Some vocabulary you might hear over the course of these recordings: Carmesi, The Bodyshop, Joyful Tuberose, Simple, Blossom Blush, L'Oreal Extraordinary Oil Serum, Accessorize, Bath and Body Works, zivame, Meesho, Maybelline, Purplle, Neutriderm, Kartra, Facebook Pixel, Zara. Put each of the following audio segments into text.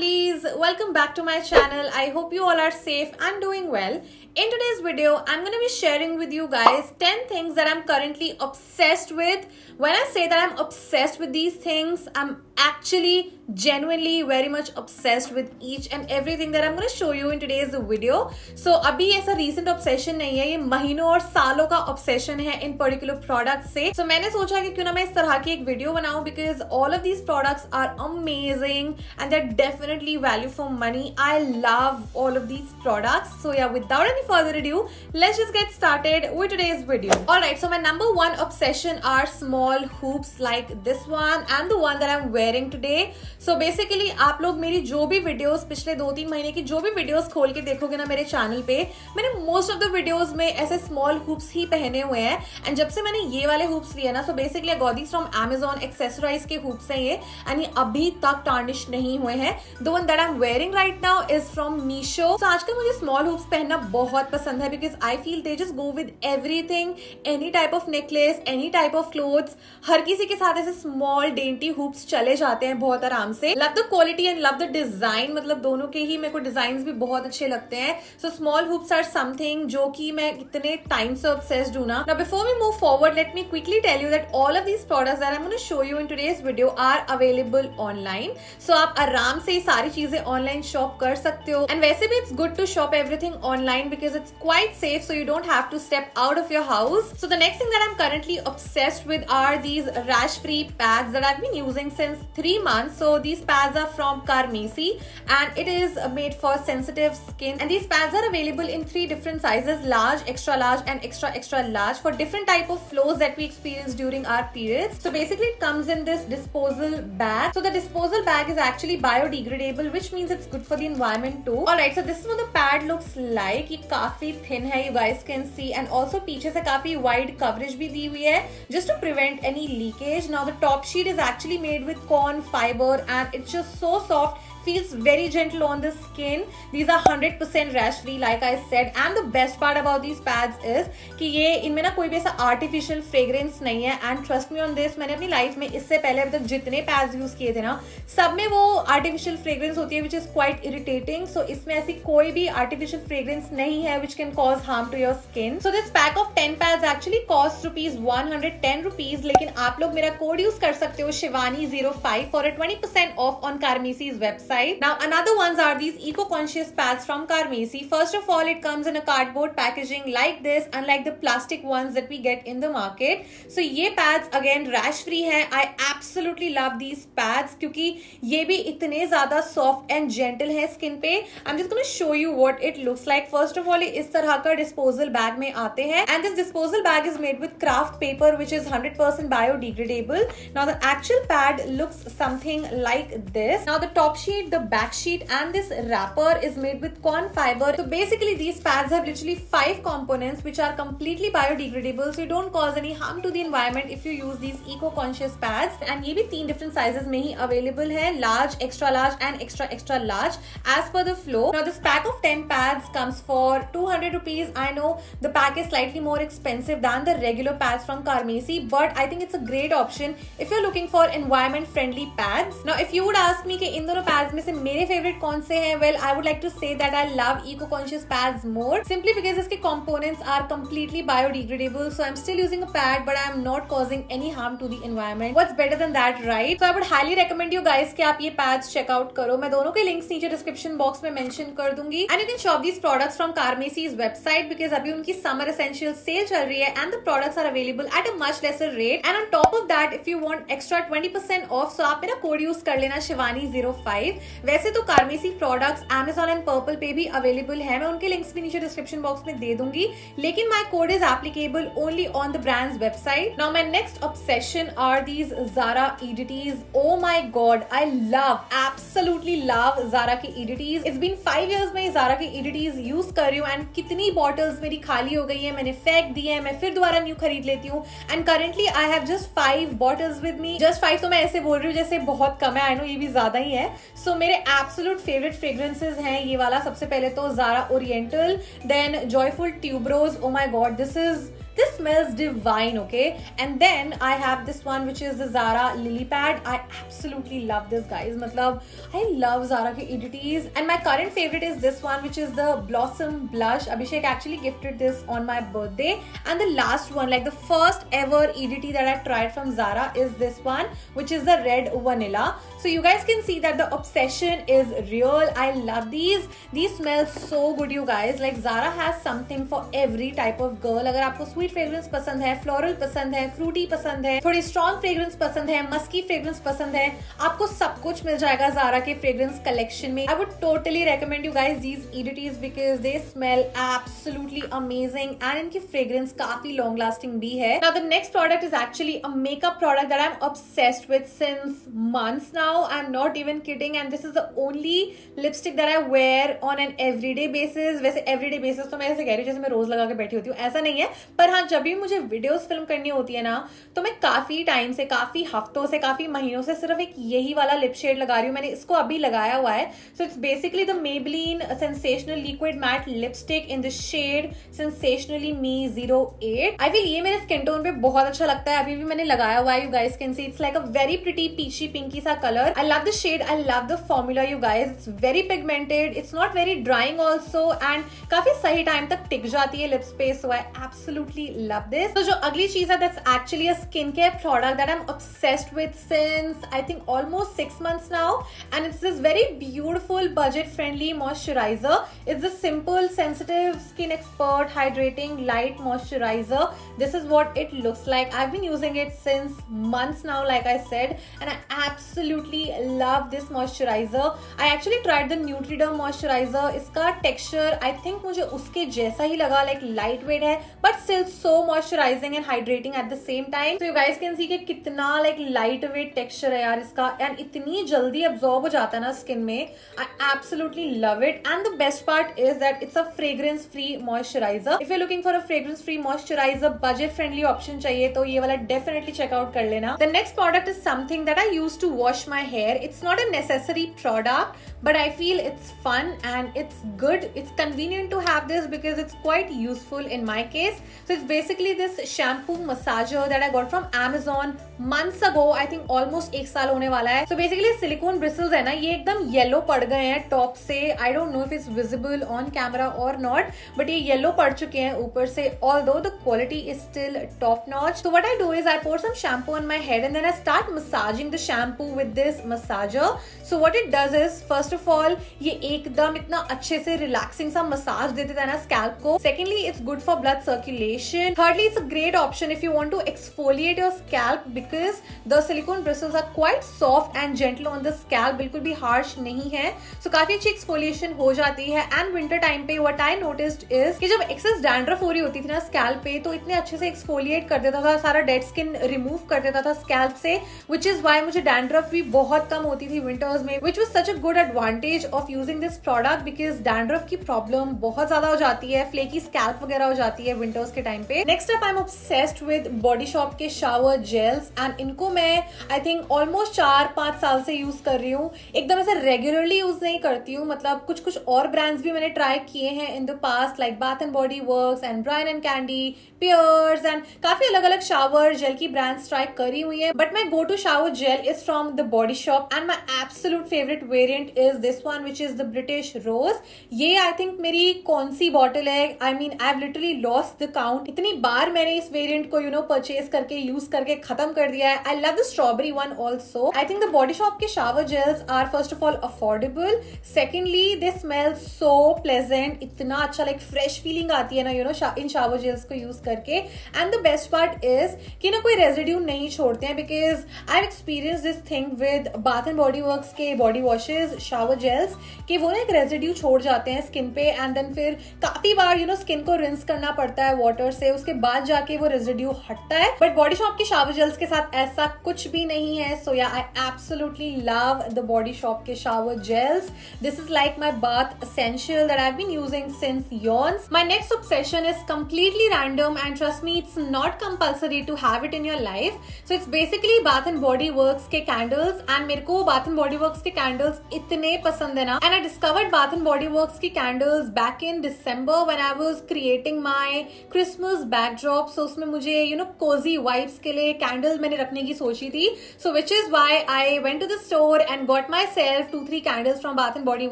lovelies, welcome back to my channel. I hope you all are safe and doing well. In today's video, I'm going to be sharing with you guys 10 things that I'm currently obsessed with. When I say that I'm obsessed with these things, I'm actually genuinely very much obsessed with each and everything that I'm going to show you in today's video. So abhi aisa recent obsession nahi hai, ye mahino aur saalon ka obsession hai in particular products se. So maine socha ki kyun na main is tarah ki ek video banau because all of these products are amazing and they're definitely value for money. I love all of these products. So yeah, without any further ado, let's just get started with today's video. Alright, so my number one obsession are small hoops like this one and the one that I'm wearing today. So basically आप लोग मेरी जो भी videos पिछले 2-3 महीने की जो भी videos खोल के देखोगे ना मेरे channel पे, मैंने most of the videos में ऐसे small hoops ही पहने हुए हैं. And जब से मैंने ये वाले hoops लिए ना, so basically I got these from Amazon, Accessorize के hoops हैं ये, and ये अभी तक tarnish नहीं हुए हैं. The one that I'm wearing right now is from Meesho. So आजकल मुझे small hoops पहनना बहुत पसंद है because I feel they just go with everything, any type of necklace, any type of clothes. हर किसी के साथ ऐसे small dainty hoops चले जाते हैं बहुत आराम से. Love the quality and love the design, मतलब दोनों के ही मेरे को डिजाइन भी बहुत अच्छे लगते हैं. So small hoops are something जो कि मैं इतने time से obsessed हूँ ना. Now before we move forward, let me quickly tell you that all of these products that I'm going to show you in today's video are available online. So आप आराम से सारी चीजें online shop कर सकते हो. And वैसे भी it's good to shop everything online because it's quite safe, so you don't have to step out of your house. So the next thing that I'm currently obsessed with are these rash-free pads that I've been using since 3 months. So these pads are from Carmesi and it is made for sensitive skin, and these pads are available in 3 different sizes: large, extra large and extra extra large, for different type of flows that we experience during our periods. So basically it comes in this disposal bag. So the disposal bag is actually biodegradable, which means it's good for the environment too. Alright, so this is what the pad looks like. It's काफी thin है, you guys can see, and also पीछे से काफी wide coverage भी दी हुई है just to prevent any leakage. Now the top sheet is actually made with corn fiber and it's just so soft, feels very gentle on the skin. These are 100% rash free like I said, and the best part about these pads is कि ये इनमें ना कोई भी ऐसा artificial fragrance नहीं है. And trust me on this, मैंने अपनी life में इससे पहले अब तक जितने pads use किए थे ना, सब में वो artificial fragrance होती है which is quite irritating. So इसमें ऐसी कोई भी artificial fragrance नहीं है which can cause harm to your skin. So this pack of 10 pads actually costs ₹110, लेकिन आप लोग मेरा code use कर सकते हो Shivani05 for a 20% off on Carmesi's website. Now another ones are these eco-conscious pads from Carmesi. First of all, it comes in a cardboard packaging like this, unlike the plastic ones that we get in the market. So ये pads again rash free हैं. I absolutely love these pads क्योंकि ये भी इतने ज़्यादा soft and gentle हैं skin पे. I'm just going to show you what it looks like. First of all, इस तरह का disposal bag में आते हैं, and this disposal bag is made with craft paper which is 100% biodegradable. Now the actual pad looks something like this. Now the top sheet, the back sheet and this wrapper is made with corn fiber. So basically these pads have literally 5 components which are completely biodegradable, so you don't cause any harm to the environment if you use these eco-conscious pads. And ये भी 3 different sizes में ही available है: large, extra large and extra extra large as per the flow. Now this pack of 10 pads comes for ₹200. I know the pack is slightly more expensive than the regular pads from Carmesi, but I think it's a great option if you're looking for environment friendly pads. Now if you would ask me कि इन दोनों pads में से मेरे favourite कौन से हैं, well I would like to say that I love eco-conscious pads more, simply because इसके components are completely biodegradable. So I'm still using a pad but I'm not causing any harm to the environment. What's better than that, right? So I would highly recommend you guys कि आप ये pads check out करो. मैं दोनों के links नीचे description box में mention कर दूंगी. And you can shop these products from Carmesi's website because अभी उनकी summer essential sale चल रही है and the products are available at a much lesser rate. And on top of that, if you want extra 20% off, so आप मेरा code use कर लेना Shivani05. वैसे तो Carmesi products Amazon and Purple पे भी अवेलेबल है, मैं उनके लिंक्स भी नीचे डिस्क्रिप्शन बॉक्स में दे दूंगी, लेकिन my code is applicable only on the brand's website. Now my next obsession are these Zara EDTs. Oh my god, I love, absolutely love Zara की EDTs. इट्स बीन 5 इयर्स मैं Zara की EDTs use कर रही हूँ and कितनी bottles मेरी खाली हो गई है, मैंने फेंक दी है, मैं फिर दोबारा न्यू खरीद लेती हूँ. And currently I have just 5 bottles with me. Just 5 तो मैं ऐसे बोल रही हूँ जैसे बहुत कम है, आई नो ये भी ज्यादा ही है. So मेरे एब्सोल्यूट फेवरेट फ्रेग्रेंसेज हैं ये वाला, सबसे पहले तो Zara Oriental, then Joyful Tuberose. Oh my god, this is This smells divine, okay? And then I have this one, which is the Zara Lily Pad. I absolutely love this, guys. Matlab, I love Zara ke EDTs. And my current favorite is this one, which is the Blossom Blush. Abhishek actually gifted this on my birthday. And the last one, like the first ever EDT that I've tried from Zara is this one, which is the Red Vanilla. So you guys can see that the obsession is real. I love these. These smell so good, you guys. Like Zara has something for every type of girl. अगर आपको sweet fragrance पसंद है, floral पसंद है, fruity पसंद है, थोड़ी strong fragrance पसंद है, musky fragrance पसंद है, आपको सब कुछ मिल जाएगा Zara के fragrance collection में. I would totally recommend you guys these EDTs because they smell absolutely amazing and इनकी fragrance काफी long lasting भी है. Now the next product is actually a makeup product that I'm obsessed with since months now. I'm not even kidding, and this is the only lipstick that I wear on an everyday basis. वैसे everyday basis तो मैं ऐसे कह रही हूँ जैसे मैं रोज लगा के बैठी होती हूँ, ऐसा नहीं है, पर हाँ जब भी मुझे वीडियोस फिल्म करनी होती है ना तो मैं काफी टाइम से, काफी हफ्तों से, काफी महीनों से सिर्फ एक यही वाला लिप शेड लगा रही हूँ. मैंने इसको अभी लगाया हुआ है. So it's basically the Maybelline sensational liquid matte lipstick in the shade sensationally me 08. I feel ये मेरे स्किन टोन पे बहुत अच्छा लगता है. अभी भी मैंने लगाया हुआ है, you guys can see it's like a very pretty peachy pinky सा colour. I love the shade, I love the formula you guys. It's very pigmented, it's not very drying also and काफी सही time तक टिक जाती है lip space. So I absolutely love this. तो जो अगली चीज है that's actually a skin care product that I am obsessed with since I think almost 6 months now and it's this very beautiful budget friendly moisturiser. It's the simple sensitive skin expert hydrating light moisturiser. This is what it looks like. I have been using it since months now like I said and I absolutely love this moisturizer. I actually tried the Neutriderm moisturizer. इसका texture I think मुझे उसके जैसा ही लगा, like lightweight है but still so moisturizing and hydrating at the same time. So you guys can see कि कितना like lightweight texture है यार इसका and इतनी जल्दी absorb हो जाता है ना skin में. I absolutely love it and the best part is that it's a fragrance free moisturizer. If you're looking for a fragrance free moisturizer budget friendly option चाहिए तो ये वाला definitely check out कर लेना. The next product is something that I used to wash my hair. It's not a necessary product but I feel it's fun and it's good. It's convenient to have this because it's quite useful in my case. So it's basically this shampoo massager that I got from Amazon months ago. I think almost 1 साल होने वाला है. So basically silicone bristles है ना, ये एकदम yellow पड़ गए हैं टॉप से. I don't know if it's visible on camera or not but ये येलो पड़ चुके हैं ऊपर से, although the quality is still top notch. So what I do is I pour some shampoo on my head and then I start massaging the shampoo with this massager. So what it does is first of all ये एकदम इतना अच्छे से relaxing सा massage देते थे ना scalp को. Secondly it's good for blood circulation. Thirdly it's a great option if you want to exfoliate your scalp because the silicone bristles are quite soft and gentle on the scalp. बिल्कुल भी harsh नहीं है. So काफी अच्छी exfoliation हो जाती है. And winter time पे what I noticed is कि जब excess dandruff हो रही होती थी ना scalp पे तो इतने अच्छे से exfoliate कर देता था, सारा dead skin remove कर देता था scalp से, which is why मुझे dandruff भी बहुत कम होती थी winters में, which was such a good advantage of using this product because dandruff की problem बहुत ज़्यादा हो जाती है, flaky scalp वगैरह हो जाती है winters के time पे. Next up I'm obsessed with Body Shop के shower gels and इनको मैं I think almost 4-5 साल से use कर रही हूँ. एकदम ऐसे regularly use नहीं करती हूँ, मतलब कुछ और brands भी मैंने try किए हैं in the past like Bath and Body Works and Brian and Candy, Pears and काफी अलग-अलग shower gel की brands try करी हुई है. But my go-to shower gel is from the Body Shop and my absolute favorite variant is this one, which is the British Rose. ये I think मेरी कौन सी बॉटल है, I mean I've literally lost the count. इतनी बार मैंने इस variant को purchase करके यूज करके खत्म कर दिया है. I love the strawberry one also. I think the Body Shop के shower gels are first of all affordable. Secondly they smell so pleasant. इतना अच्छा like fresh feeling आती है ना इन shower gels को use करके. And the best part is कि ना कोई residue नहीं छोड़ते हैं because I've experienced this thing with Bath and Body Works के body washes shower gels कि वो ना एक residue छोड़ जाते हैं skin पे and then फिर काफी बार skin को rinse करना पड़ता है water से, उसके बाद जाके वो residue हटता है. But Body Shop के shower gels के साथ ऐसा कुछ भी नहीं है. So yeah, I absolutely love the Body Shop के shower gels. This is like my bath essential that I've been using since eons. My next obsession is completely random and trust me it's not compulsory to have it in your life. So it's basically Bath and Body Works के candles and मेरे को Bath and Body Works के candles इतने पसंद है ना. And I discovered Bath and Body Works की candles back in December when I was creating my Christmas Christmas backdrop, so उसमें मुझे यू नो कोजी वाइब्स के लिए कैंडल मैंने रखने की सोची थी, so which is why I went to the store and got myself 2-3 candles from Bath and Body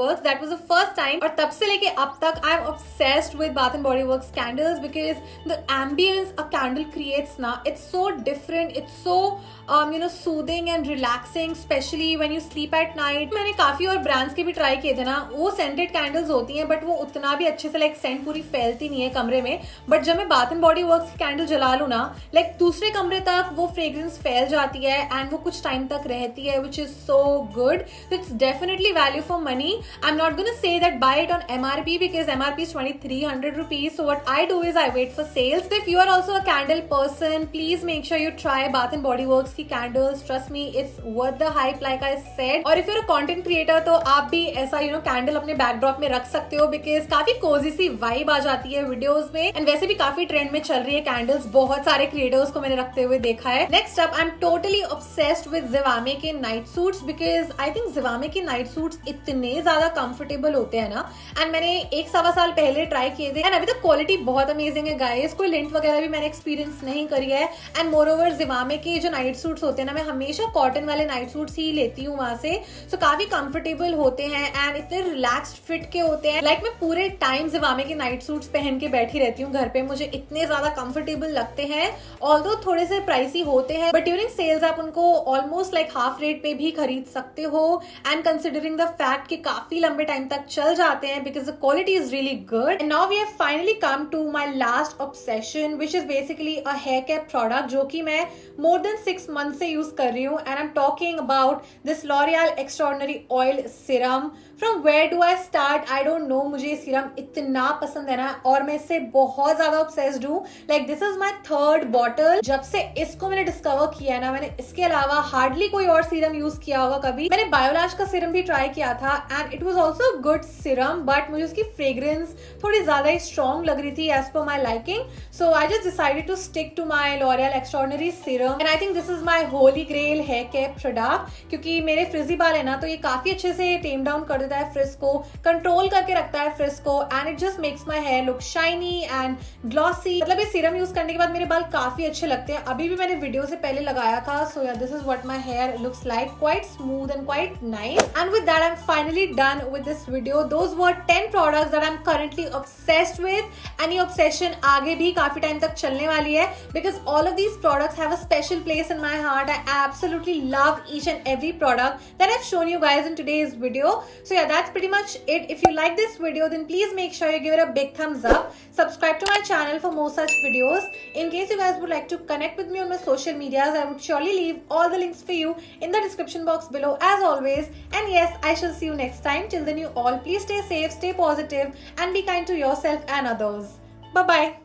Works. That was the first time, और तब से लेके अब तक I am obsessed with Bath and Body Works candles because the ambience a candle creates ना, it's so different, it's so you know soothing and relaxing, specially when you sleep at night. मैंने काफी और brands के भी try किए थे ना, वो सेंटेड कैंडल्स होती हैं बट वो उतना भी अच्छे से लाइक सेंट पूरी फैलती नहीं है कमरे में. बट जब मैं बाथ एंड बॉडी वर्क्स की कैंडल जला लूँ ना, लाइक दूसरे कमरे तक वो फ्रेग्रेंस फैल जाती है एंड वो कुछ टाइम तक रहती है, which is so good. It's definitely value for money. I am not gonna say that buy it on MRP because MRP is 2300 rupees. So what I do is I wait for sales. If you are also a candle person, please make sure you try Bath and Body Works की candles. Trust me, it's worth the hype like I said. और if you are a content creator तो आप भी ऐसा you know candle अपने backdrop में रख सकते हो बिकॉज काफी कोजी सी वाइब आ जाती है वीडियोस में. एंड वैसे भी काफी ट्रेंड में चल रही है कैंडल्स, बहुत सारे क्रिएटर्स को मैंने रखते हुए देखा है. Next up, I am totally obsessed with Zivame के night suits because I think Zivame के नाइट सूट्स इतने ज्यादा कंफर्टेबल होते हैं ना. एंड मैंने 1-1.25 साल पहले ट्राई किए थे एंड अभी तक क्वालिटी बहुत अमेजिंग है गाइस. कोई लिंट वगैरह भी मैंने एक्सपीरियंस नहीं करी है. एंड मोर ओवर जिवामे के जो नाइट सूट्स होते हैं ना, मैं हमेशा कॉटन वाले नाइट सूट्स ही लेती हूँ वहां से. सो काफी कंफर्टेबल होते हैं एंड इतने रिलैक्स्ड फिट के होते हैं. लाइक मैं पूरे टाइम जिवामे के नाइट सूट्स पहन के बैठी रहती हूँ घर पे, मुझे इतने ज्यादा कंफर्टेबल लगते हैं. ऑल्दो थोड़े से प्राइसी होते हैं बट ड्यूरिंग सेल्स आप उनको ऑलमोस्ट लाइक हाफ रेट पे भी खरीद सकते हो. एंड कंसिडरिंग द फैक्ट कि काफी लंबे टाइम तक चल जाते हैं because the quality is really good. And now we have finally come to my last obsession which is basically a hair care product जो कि मैं मोर देन 6 months से यूज कर रही हूँ. And I am talking about this L'Oreal Extraordinary Oil Serum. From where do I start, I don't know. मुझे ये serum इतना पसंद है ना और मैं इससे बहुत ज्यादा ऑब्सेस्ड हूँ. Like this is my 3rd bottle. जब से इसको मैंने डिस्कवर किया है ना, मैंने इसके अलावा हार्डली कोई और सीरम यूज किया होगा कभी. मैंने बायोलैश का सीरम भी ट्राई किया था and it was also good serum but मुझे उसकी फ्रेग्रेंस थोड़ी ज्यादा ही स्ट्रॉन्ग लग रही थी as per my liking. So I just decided to stick to my L'Oreal Extraordinary Serum and I think this is my holy grail hair care product क्योंकि मेरे फ्रिजी बाल है ना तो ये काफी अच्छे से टेम डाउन कर देता है फ्रिज को, कंट्रोल करके रखता है फ्रिज को. And it just makes my hair look shiny and glossy. मतलब ये सीरम यूज करने के बाद मेरे बाल काफी अच्छे लगते हैं. अभी भी मैंने वीडियो से पहले लगाया था. So yeah this is what my hair looks like, quite smooth and quite nice. And with that I am finally done with this video. Those were 10 products that I am currently obsessed with and ये obsession आगे भी काफी time तक चलने वाली है because all of these products have a special place in my heart. I absolutely love each and every product that I have shown you guys in today's video. So yeah, that's pretty much it. If you like this video, then please make sure you give it a big thumbs up. Subscribe to my channel for more such videos. In case you guys would like to connect with me on my social medias, I would surely leave all the links for you in the description box below as always. And yes, I shall see you next time. Till then you all, please stay safe, stay positive and be kind to yourself and others. Bye-bye.